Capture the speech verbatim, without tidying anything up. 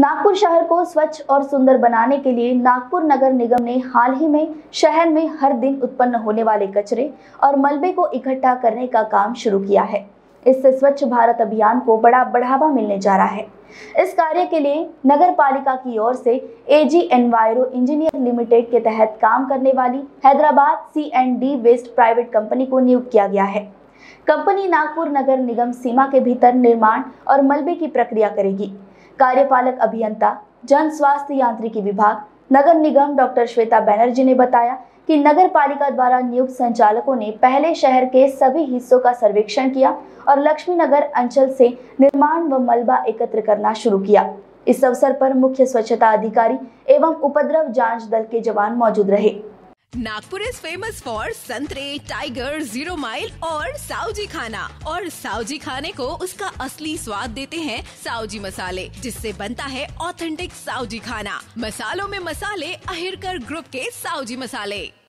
नागपुर शहर को स्वच्छ और सुंदर बनाने के लिए नागपुर नगर निगम ने हाल ही में शहर में हर दिन उत्पन्न होने वाले कचरे और मलबे को इकट्ठा करने का काम शुरू किया है। इससे स्वच्छ भारत अभियान को बड़ा बढ़ावा मिलने जा रहा है। इस कार्य के लिए नगर पालिका की ओर से एजी एनवायरो इंजीनियर लिमिटेड के तहत काम करने वाली Hyderabad C and D waste private company को नियुक्त किया गया है। कंपनी नागपुर नगर निगम सीमा के भीतर निर्माण और मलबे की प्रक्रिया करेगी। कार्यपालक अभियंता जन स्वास्थ्य यांत्रिकी विभाग नगर निगम डॉक्टर श्वेता बनर्जी ने बताया कि नगर पालिका द्वारा नियुक्त संचालकों ने पहले शहर के सभी हिस्सों का सर्वेक्षण किया और लक्ष्मी नगर अंचल से निर्माण व मलबा एकत्र करना शुरू किया। इस अवसर पर मुख्य स्वच्छता अधिकारी एवं उपद्रव जांच दल के जवान मौजूद रहे। नागपुर इज फेमस फॉर संतरे, टाइगर, जीरो माइल और सावजी खाना। और सावजी खाने को उसका असली स्वाद देते हैं सावजी मसाले, जिससे बनता है ऑथेंटिक सावजी खाना। मसालों में मसाले अहरकर ग्रुप के सावजी मसाले।